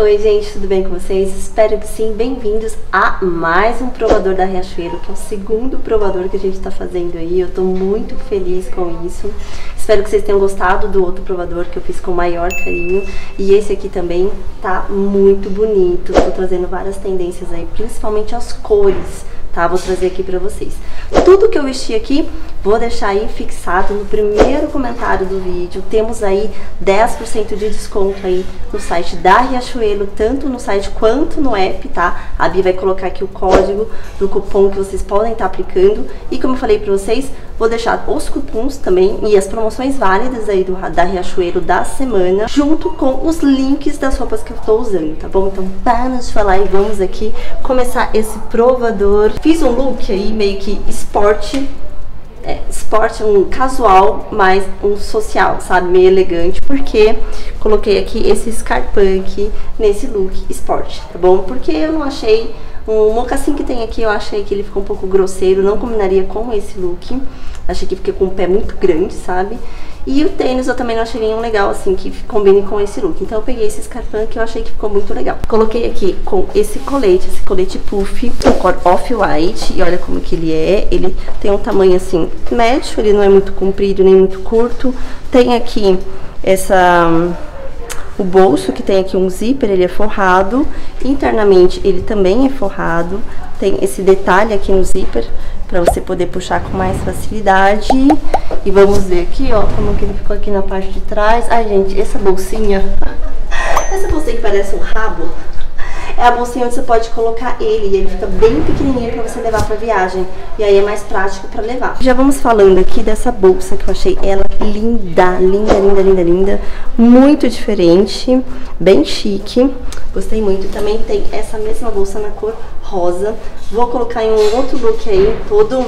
Oi gente, tudo bem com vocês? Espero que sim, bem-vindos a mais um provador da Riachuelo, que é o segundo provador que a gente tá fazendo aí, eu tô muito feliz com isso. Espero que vocês tenham gostado do outro provador que eu fiz com o maior carinho, e esse aqui também tá muito bonito, tô trazendo várias tendências aí, principalmente as cores. Tá, vou trazer aqui pra vocês. Tudo que eu vesti aqui, vou deixar aí fixado no primeiro comentário do vídeo. Temos aí 10% de desconto aí no site da Riachuelo, tanto no site quanto no app, tá? A Bi vai colocar aqui o código do cupom que vocês podem estar aplicando. E como eu falei pra vocês, vou deixar os cupons também e as promoções válidas aí da Riachuelo da semana, junto com os links das roupas que eu tô usando, tá bom? Então, para nos falar e vamos aqui começar esse provador. Fiz um look aí meio que esporte, um casual, mas um social, sabe, meio elegante, porque coloquei aqui esse escarpante nesse look esporte, tá bom? Porque eu não achei, o mocassim que tem aqui eu achei que ele ficou um pouco grosseiro, não combinaria com esse look, achei que fica com o pé muito grande, sabe? E o tênis eu também não achei nenhum legal, assim, que combine com esse look. Então eu peguei esse escarpão que eu achei que ficou muito legal. Coloquei aqui com esse colete puff, com cor off-white. E olha como que ele é. Ele tem um tamanho, assim, médio. Ele não é muito comprido, nem muito curto. Tem aqui o bolso, que tem aqui um zíper, ele é forrado. Internamente ele também é forrado. Tem esse detalhe aqui no zíper, pra você poder puxar com mais facilidade. E vamos ver aqui, ó, como que ele ficou aqui na parte de trás. Ai, gente, essa bolsinha, essa bolsinha que parece um rabo, é a bolsinha onde você pode colocar ele. E ele fica bem pequenininho pra você levar pra viagem. E aí é mais prático pra levar. Já vamos falando aqui dessa bolsa, que eu achei ela linda, linda, linda, linda, linda. Muito diferente, bem chique. Gostei muito. Também tem essa mesma bolsa na cor rosa. Vou colocar em um outro look aí, todo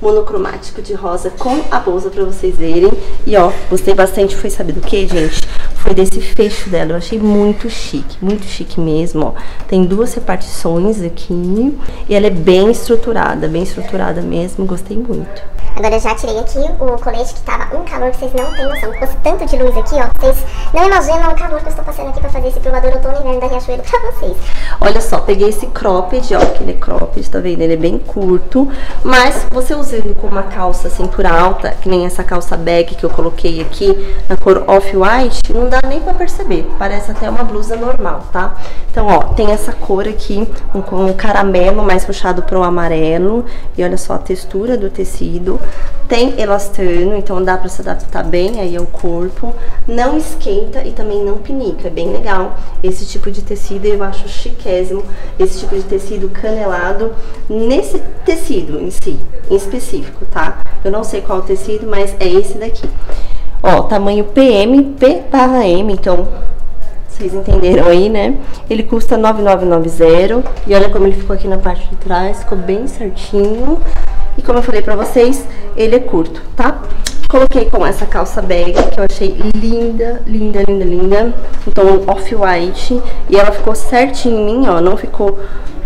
monocromático de rosa com a bolsa pra vocês verem. E ó, gostei bastante, foi, sabe do que, gente? Foi desse fecho dela, eu achei muito chique mesmo, ó. Tem duas repartições aqui e ela é bem estruturada mesmo, gostei muito. Agora eu já tirei aqui o colete, que tava um calor que vocês não tem noção, com esse tanto de luz aqui, ó, vocês não imaginam o calor que eu estou passando aqui pra fazer esse provador outono e inverno da Riachuelo pra vocês. Olha só, peguei esse cropped, ó, que ele é cropped, tá vendo? Ele é bem curto, mas você usando com uma calça cintura alta, que nem essa calça bag que eu coloquei aqui, na cor off-white, não dá nem pra perceber, parece até uma blusa normal, tá? Então, ó, tem essa cor aqui, um caramelo mais puxado pro amarelo, e olha só a textura do tecido. Tem elastano, então dá pra se adaptar bem aí ao corpo. Não esquenta e também não pinica, é bem legal. Esse tipo de tecido eu acho chiquésimo, esse tipo de tecido canelado. Nesse tecido em si, em específico, tá? Eu não sei qual tecido, mas é esse daqui. Ó, tamanho PM, P/M, então vocês entenderam aí, né? Ele custa 9,990 e olha como ele ficou aqui na parte de trás, ficou bem certinho. E como eu falei pra vocês, ele é curto, tá? Coloquei com essa calça bag, que eu achei linda, linda, linda, linda. Um tom off-white. E ela ficou certinho em mim, ó. Não ficou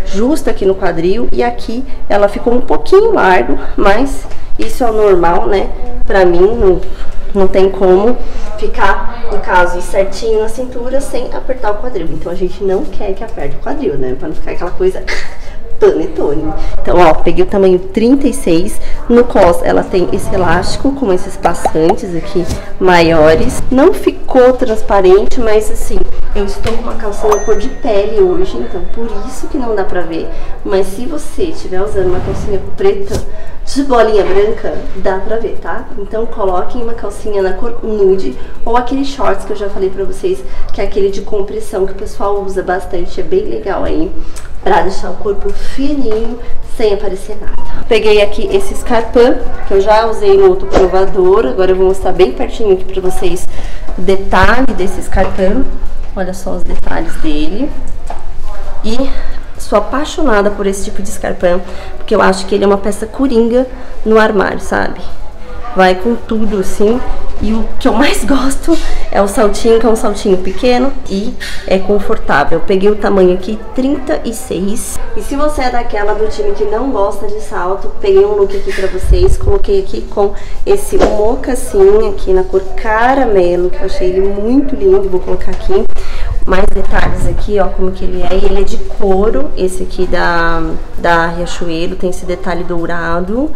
justa aqui no quadril. E aqui ela ficou um pouquinho largo, mas isso é o normal, né? Pra mim, não tem como ficar, no caso, certinho na cintura sem apertar o quadril. Então a gente não quer que aperte o quadril, né? Pra não ficar aquela coisa... Tone. Então, ó, peguei o tamanho 36. No cos, ela tem esse elástico com esses passantes aqui maiores. Não ficou transparente, mas assim, eu estou com uma calça na cor de pele hoje, então por isso que não dá pra ver. Mas se você estiver usando uma calcinha preta de bolinha branca, dá pra ver, tá? Então coloquem uma calcinha na cor nude ou aquele shorts que eu já falei pra vocês, que é aquele de compressão que o pessoal usa bastante, é bem legal aí, pra deixar o corpo fininho, sem aparecer nada. Peguei aqui esse escarpão, que eu já usei no outro provador. Agora eu vou mostrar bem pertinho aqui pra vocês o detalhe desse escarpão. Olha só os detalhes dele. E sou apaixonada por esse tipo de escarpão, porque eu acho que ele é uma peça coringa no armário, sabe? Vai com tudo, assim. E o que eu mais gosto é o saltinho, que é um saltinho pequeno e é confortável. Eu peguei o tamanho aqui, 36. E se você é daquela do time que não gosta de salto, peguei um look aqui pra vocês. Coloquei aqui com esse mocassim aqui na cor caramelo, que eu achei ele muito lindo. Vou colocar aqui. mais detalhes aqui, ó, como que ele é. E ele é de couro, esse aqui da Riachuelo, tem esse detalhe dourado.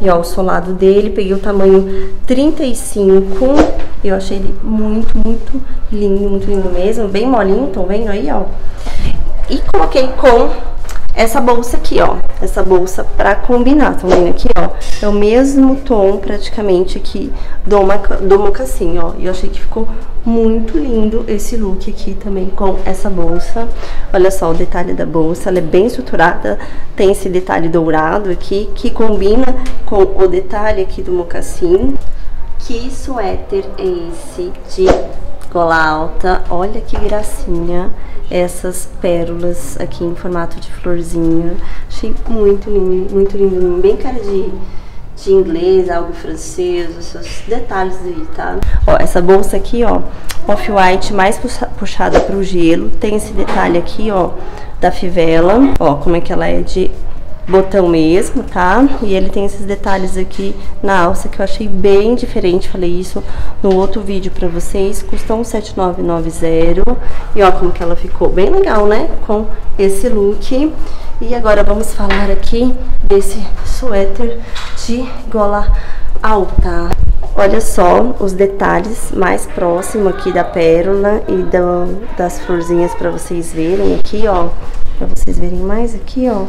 E ó, o solado dele, peguei o tamanho 35. Eu achei ele muito, muito lindo mesmo. Bem molinho, estão vendo aí, ó. E coloquei com essa bolsa aqui, ó. Essa bolsa pra combinar, estão vendo aqui, ó. É o mesmo tom praticamente aqui do mocassim, ó. E eu achei que ficou muito lindo esse look aqui também com essa bolsa. Olha só o detalhe da bolsa, ela é bem estruturada. Tem esse detalhe dourado aqui, que combina com o detalhe aqui do mocassim. Que suéter é esse de gola alta? Olha que gracinha essas pérolas aqui em formato de florzinha. Achei muito lindo, Bem cara de inglês, algo francês, esses detalhes aí, tá? Ó, essa bolsa aqui, ó, off-white mais puxada pro gelo. Tem esse detalhe aqui, ó, da fivela. Ó, como é que ela é de botão mesmo, tá? E ele tem esses detalhes aqui na alça que eu achei bem diferente, falei isso no outro vídeo pra vocês, custam R$79,90 e ó como que ela ficou, bem legal, né? Com esse look. E agora vamos falar aqui desse suéter de gola alta. Olha só os detalhes mais próximo aqui da pérola e das florzinhas pra vocês verem aqui, ó, pra vocês verem mais aqui, ó,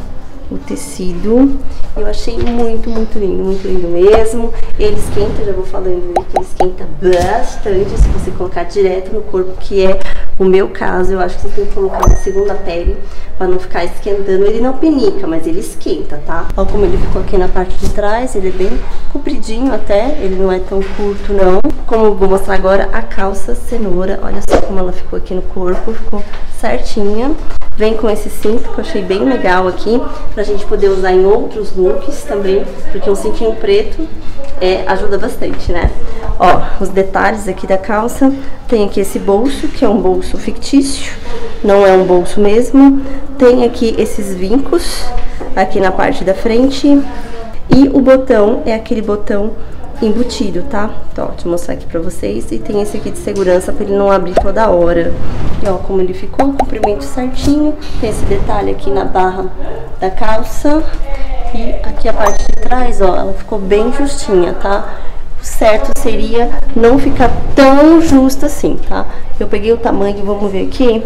o tecido. Eu achei muito, muito lindo mesmo. Ele esquenta, já vou falando aí que ele esquenta bastante se você colocar direto no corpo, que é o meu caso. Eu acho que você tem que colocar na segunda pele pra não ficar esquentando. Ele não pinica, mas ele esquenta, tá? Olha como ele ficou aqui na parte de trás, ele é bem compridinho até, ele não é tão curto não. Como eu vou mostrar agora, a calça cenoura, olha só como ela ficou aqui no corpo, ficou certinha. Vem com esse cinto que eu achei bem legal aqui, pra gente poder usar em outros looks também, porque um cintinho preto ajuda bastante, né? Ó, os detalhes aqui da calça, tem aqui esse bolso, que é um bolso fictício, não é um bolso mesmo. Tem aqui esses vincos, aqui na parte da frente, e o botão é aquele botão embutido, tá? Então, ó, deixa eu mostrar aqui pra vocês. E tem esse aqui de segurança pra ele não abrir toda hora. E ó, como ele ficou, o comprimento certinho. Tem esse detalhe aqui na barra da calça. E aqui a parte de trás, ó, ela ficou bem justinha, tá? O certo seria não ficar tão justa assim, tá? Eu peguei o tamanho, vamos ver aqui.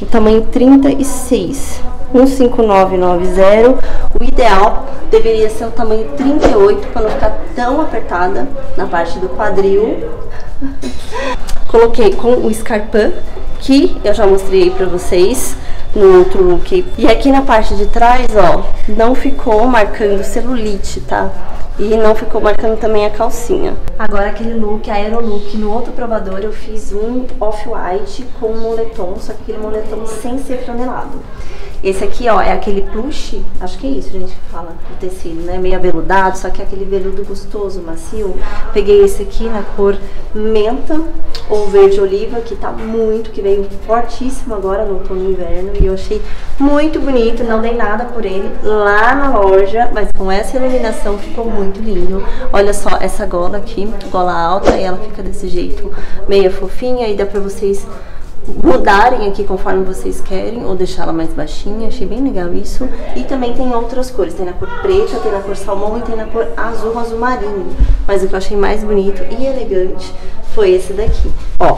O tamanho 36. 15990. O ideal deveria ser o tamanho 38 para não ficar tão apertada na parte do quadril. Coloquei com o escarpin, que eu já mostrei para vocês no outro look. E aqui na parte de trás, ó, não ficou marcando celulite, tá? E não ficou marcando também a calcinha. Agora aquele look, aerolook, no outro provador eu fiz um off-white com moletom, só que aquele moletom sem ser franelado. Esse aqui, ó, é aquele plush, acho que é isso, gente, que fala o tecido, né? Meio aveludado, só que é aquele veludo gostoso, macio. Peguei esse aqui na cor menta ou verde oliva, que tá muito, que veio fortíssimo agora no outono e inverno. E eu achei muito bonito, não dei nada por ele lá na loja, mas com essa iluminação ficou muito lindo. Olha só essa gola aqui, gola alta, e ela fica desse jeito, meio fofinha, e dá pra vocês mudarem aqui conforme vocês querem ou deixá-la mais baixinha, achei bem legal isso. E também tem outras cores, tem na cor preta, tem na cor salmão e tem na cor azul, azul marinho, mas o que eu achei mais bonito e elegante foi esse daqui, ó.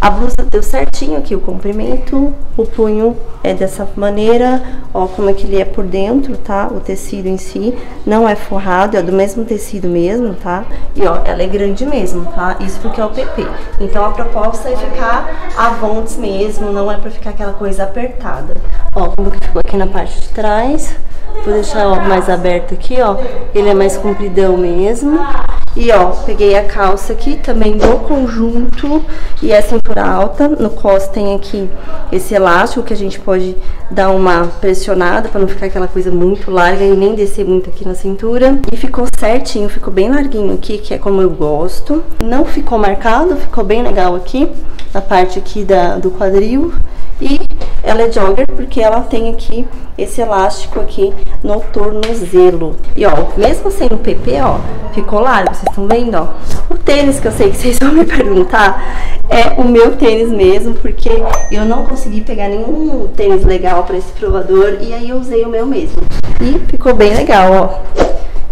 A blusa deu certinho aqui o comprimento, o punho é dessa maneira, ó, como é que ele é por dentro, tá? O tecido em si não é forrado, é do mesmo tecido mesmo, tá? E ó, ela é grande mesmo, tá? Isso porque é o PP. Então a proposta é ficar avontes mesmo, não é pra ficar aquela coisa apertada. Ó, como que ficou aqui na parte de trás, vou deixar, ó, mais aberto aqui, ó, ele é mais compridão mesmo. E ó, peguei a calça aqui também do conjunto e a cintura alta. No cos tem aqui esse elástico que a gente pode dar uma pressionada pra não ficar aquela coisa muito larga e nem descer muito aqui na cintura. E ficou certinho, ficou bem larguinho aqui, que é como eu gosto. Não ficou marcado, ficou bem legal aqui, na parte aqui do quadril. E Ela é jogger porque ela tem aqui esse elástico aqui no tornozelo. E ó, mesmo sem o PP, ó, ficou largo, vocês estão vendo, ó. O tênis que eu sei que vocês vão me perguntar é o meu tênis mesmo, porque eu não consegui pegar nenhum tênis legal para esse provador, e aí eu usei o meu mesmo. E ficou bem legal, ó.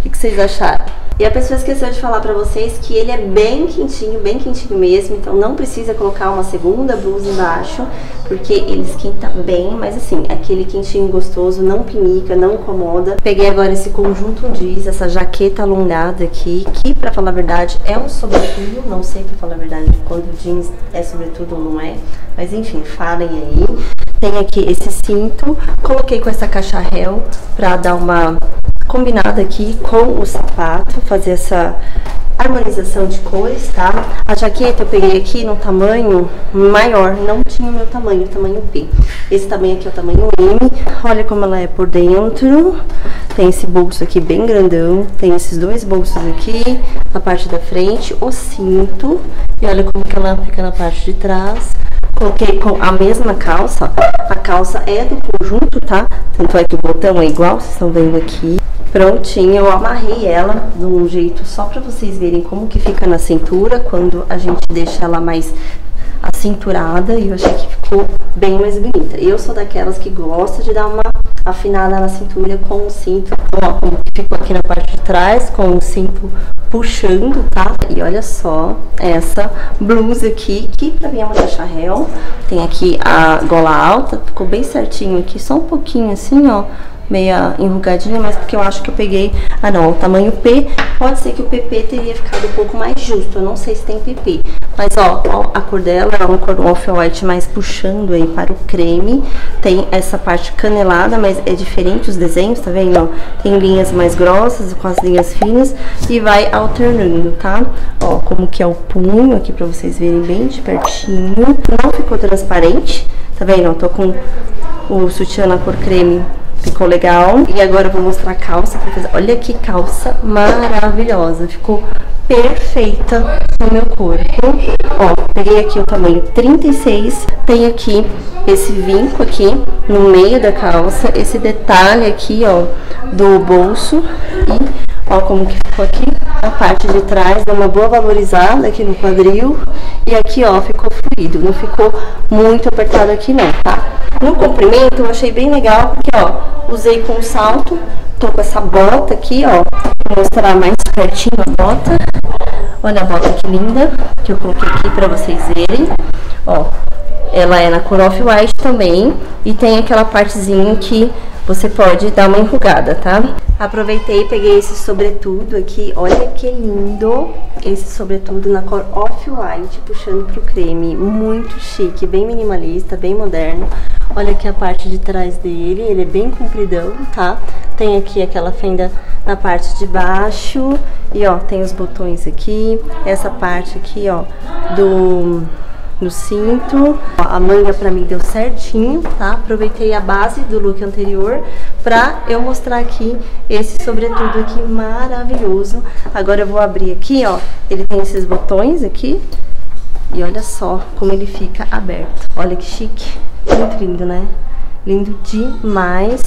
O que vocês acharam? E a pessoa esqueceu de falar pra vocês que ele é bem quentinho mesmo, então não precisa colocar uma segunda blusa embaixo, porque ele esquenta bem, mas assim, aquele quentinho gostoso, não pinica, não incomoda. Peguei agora esse conjunto jeans, essa jaqueta alongada aqui, que pra falar a verdade é um sobretudo, não sei pra falar a verdade quando jeans é sobretudo ou não é, mas enfim, falem aí. Tem aqui esse cinto, coloquei com essa cacharel pra dar uma combinada aqui com o sapato, fazer essa harmonização de cores, tá? A jaqueta eu peguei aqui no tamanho maior, não tinha o meu tamanho, tamanho B. Esse tamanho aqui é o tamanho M, olha como ela é por dentro. Tem esse bolso aqui bem grandão, tem esses dois bolsos aqui, na parte da frente, o cinto, e olha como que ela fica na parte de trás. Coloquei com a mesma calça, a calça é do conjunto, tá? Tanto é que o botão é igual, vocês estão vendo aqui. Prontinha, eu amarrei ela de um jeito só pra vocês verem como que fica na cintura, quando a gente deixa ela mais acinturada, e eu achei que ficou bem mais bonita. Eu sou daquelas que gosta de dar uma afinada na cintura com o cinto, ó, como ficou aqui na parte de trás, com o cinto puxando, tá? E olha só essa blusa aqui, que pra mim é uma cacharel, tem aqui a gola alta, ficou bem certinho aqui, só um pouquinho assim, ó, meia enrugadinha, mas porque eu acho que eu peguei, ah não, o tamanho P, pode ser que o PP teria ficado um pouco mais justo, eu não sei se tem PP, mas ó a cor dela é uma cor off-white, mais puxando aí para o creme, tem essa parte canelada, mas é diferente os desenhos, tá vendo, ó, tem linhas mais grossas com as linhas finas, e vai alternando, tá, ó, como que é o punho aqui pra vocês verem bem de pertinho, não ficou transparente, tá vendo, ó, tô com o sutiã na cor creme, ficou legal. E agora eu vou mostrar a calça pra vocês. Olha que calça maravilhosa, ficou perfeita no meu corpo. Ó, peguei aqui o tamanho 36, tem aqui esse vinco aqui no meio da calça, esse detalhe aqui, ó, do bolso, e ó como que ficou aqui a parte de trás, dá uma boa valorizada aqui no quadril, e aqui, ó, ficou fluido, não ficou muito apertado aqui não, tá? No comprimento eu achei bem legal, porque ó, usei com salto, tô com essa bota aqui, ó, vou mostrar mais pertinho a bota, olha a bota que linda, que eu coloquei aqui pra vocês verem, ó, ela é na cor off-white também, e tem aquela partezinha que você pode dar uma enrugada, tá? Aproveitei e peguei esse sobretudo aqui, olha que lindo, esse sobretudo na cor off-white, puxando pro creme, muito chique, bem minimalista, bem moderno. Olha aqui a parte de trás dele, ele é bem compridão, tá? Tem aqui aquela fenda na parte de baixo, e ó, tem os botões aqui, essa parte aqui, ó, do cinto. A manga pra mim deu certinho, tá? Aproveitei a base do look anterior pra eu mostrar aqui esse sobretudo aqui maravilhoso. Agora eu vou abrir aqui, ó, ele tem esses botões aqui, e olha só como ele fica aberto, olha que chique, muito lindo, né? Lindo demais.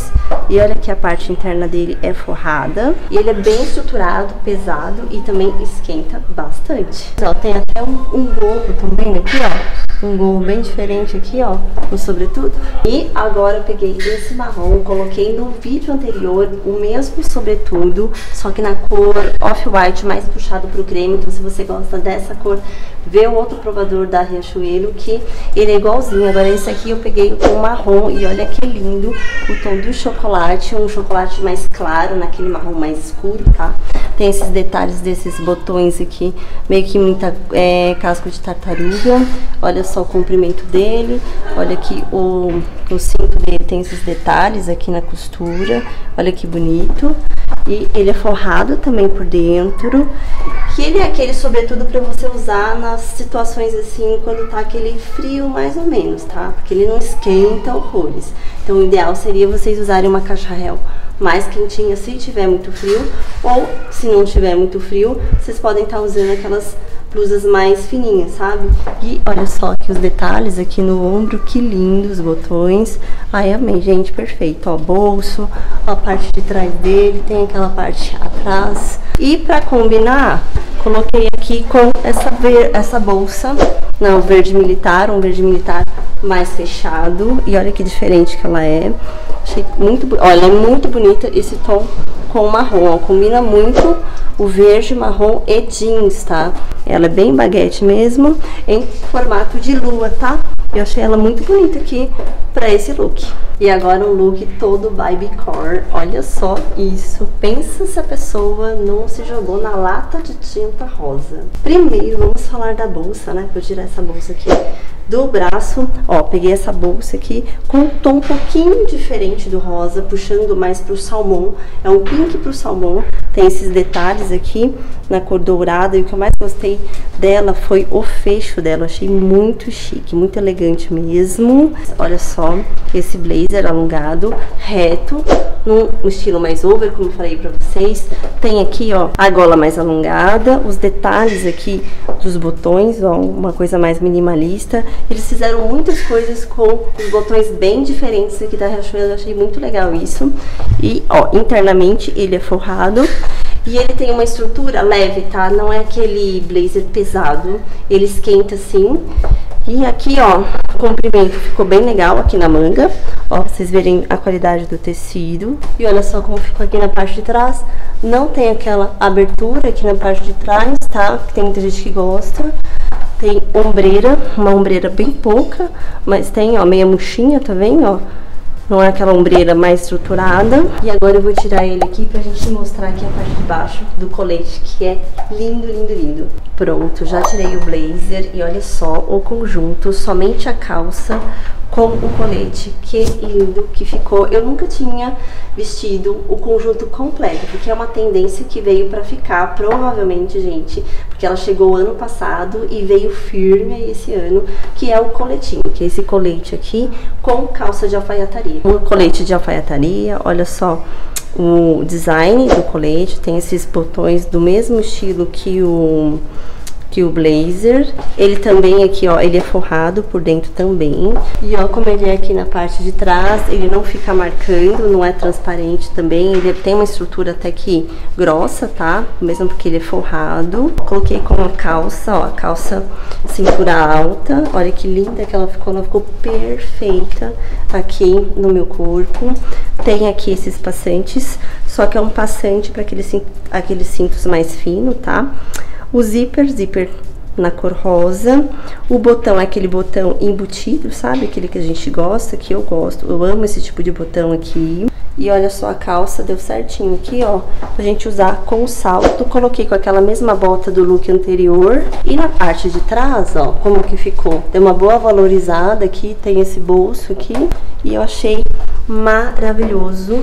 E olha que a parte interna dele é forrada, e ele é bem estruturado, pesado, e também esquenta bastante. Ó, tem até um gorro também aqui, ó, um gorro bem diferente aqui, ó, no sobretudo. E agora eu peguei esse marrom, coloquei no vídeo anterior o mesmo sobretudo, só que na cor off-white, mais puxado pro creme. Então se você gosta dessa cor, vê o outro provador da Riachuelo, que ele é igualzinho. Agora esse aqui eu peguei o tom marrom, e olha que lindo o tom do chocolate, um chocolate mais claro naquele marrom mais escuro, tá? Tem esses detalhes desses botões aqui, meio que muita casco de tartaruga. Olha só o comprimento dele, olha aqui o cinto dele, tem esses detalhes aqui na costura, olha que bonito. E ele é forrado também por dentro, que ele é aquele sobretudo pra você usar nas situações assim, quando tá aquele frio mais ou menos, tá? Porque ele não esquenta horrores. Então o ideal seria vocês usarem uma cacharel mais quentinha se tiver muito frio, ou se não tiver muito frio, vocês podem estar usando aquelas blusas mais fininhas, sabe? E olha só aqui os detalhes aqui no ombro, que lindos botões. Ai, amei, gente, perfeito. Ó, bolso, a parte de trás dele, tem aquela parte atrás. E pra combinar, coloquei aqui com essa bolsa, não, verde militar, um verde militar mais fechado. E olha que diferente que ela é. Achei muito bonita. Olha, é muito bonita esse tom com marrom, ó, combina muito o verde, marrom e jeans, tá? Ela é bem baguete mesmo, em formato de lua, tá? Eu achei ela muito bonita aqui pra esse look. E agora um look todo babycore. Olha só isso. Pensa se a pessoa não se jogou na lata de tinta rosa. Primeiro, vamos falar da bolsa, né? Vou tirar essa bolsa aqui do braço. Ó, peguei essa bolsa aqui com um tom um pouquinho diferente do rosa, puxando mais pro salmão. É um pink pro salmão. Tem esses detalhes aqui na cor dourada. E o que eu mais gostei dela foi o fecho dela. Achei muito chique, muito elegante mesmo. Olha só esse blazer alongado, reto, num estilo mais over, como eu falei pra vocês. Tem aqui, ó, a gola mais alongada, os detalhes aqui dos botões, ó, uma coisa mais minimalista. Eles fizeram muitas coisas com os botões bem diferentes aqui da Riachuelo, eu achei muito legal isso. E, ó, internamente ele é forrado. E ele tem uma estrutura leve, tá? Não é aquele blazer pesado, ele esquenta assim. E aqui, ó, o comprimento ficou bem legal aqui na manga, ó, pra vocês verem a qualidade do tecido. E olha só como ficou aqui na parte de trás, não tem aquela abertura aqui na parte de trás, tá? Tem muita gente que gosta. Tem ombreira, uma ombreira bem pouca, mas tem, ó, meia murchinha, tá vendo, ó? Não é aquela ombreira mais estruturada. E agora eu vou tirar ele aqui pra gente mostrar aqui a parte de baixo do colete, que é lindo, lindo, lindo. Pronto, já tirei o blazer e olha só o conjunto, somente a calça com o colete. Que lindo que ficou. Eu nunca tinha vestido o conjunto completo, porque é uma tendência que veio pra ficar, provavelmente, gente, porque ela chegou ano passado e veio firme esse ano, que é o coletinho, que é esse colete aqui com calça de alfaiataria. Um colete de alfaiataria, olha só o design do colete, tem esses botões do mesmo estilo que o blazer. Ele também aqui, ó, ele é forrado por dentro também. E ó, como ele é aqui na parte de trás, ele não fica marcando, não é transparente também. Ele tem uma estrutura até que grossa, tá? Mesmo porque ele é forrado. Coloquei com a calça, ó, a calça cintura alta. Olha que linda que ela ficou perfeita aqui no meu corpo. Tem aqui esses passantes, só que é um passante para aqueles cintos mais finos, tá? O zíper na cor rosa, o botão é aquele botão embutido, sabe? Aquele que a gente gosta, que eu gosto, eu amo esse tipo de botão aqui. E olha só, a calça deu certinho aqui, ó, pra gente usar com salto. Coloquei com aquela mesma bota do look anterior. E na parte de trás, ó, como que ficou? Deu uma boa valorizada aqui, tem esse bolso aqui. E eu achei maravilhoso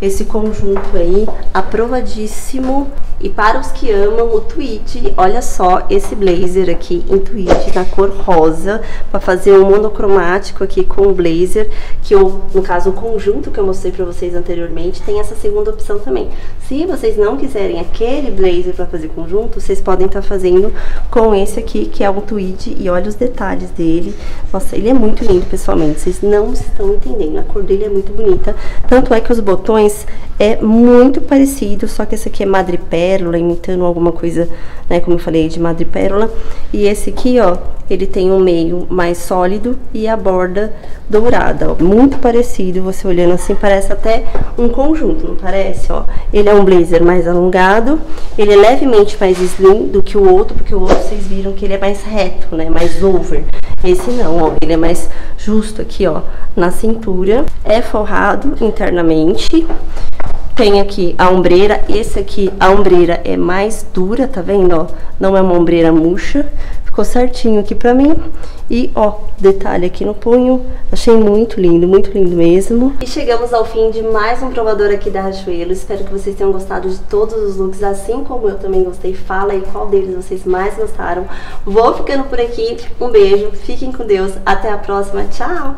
esse conjunto aí, aprovadíssimo. E para os que amam o tweed, olha só esse blazer aqui em tweed na cor rosa, para fazer um monocromático aqui com o blazer, que eu, no caso, o conjunto que eu mostrei para vocês anteriormente, tem essa segunda opção também. Se vocês não quiserem aquele blazer para fazer conjunto, vocês podem estar fazendo com esse aqui, que é um tweed, e olha os detalhes dele. Nossa, ele é muito lindo, pessoalmente, vocês não estão entendendo, a cor dele é muito bonita, tanto é que os botões é muito parecido, só que esse aqui é madrepérola, imitando alguma coisa, né, como eu falei, de madrepérola. E esse aqui, ó, ele tem um meio mais sólido e a borda dourada, ó, muito parecido. Você olhando assim, parece até um conjunto, não parece, ó? Ele é um blazer mais alongado, ele é levemente mais slim do que o outro, porque o outro vocês viram que ele é mais reto, né, mais over. Esse não, ó, ele é mais justo aqui, ó, na cintura. É forrado internamente. Tem aqui a ombreira, esse aqui, a ombreira é mais dura, tá vendo, ó? Não é uma ombreira murcha, ficou certinho aqui pra mim. E, ó, detalhe aqui no punho, achei muito lindo mesmo. E chegamos ao fim de mais um provador aqui da Riachuelo. Espero que vocês tenham gostado de todos os looks, assim como eu também gostei. Fala aí qual deles vocês mais gostaram. Vou ficando por aqui, um beijo, fiquem com Deus, até a próxima, tchau!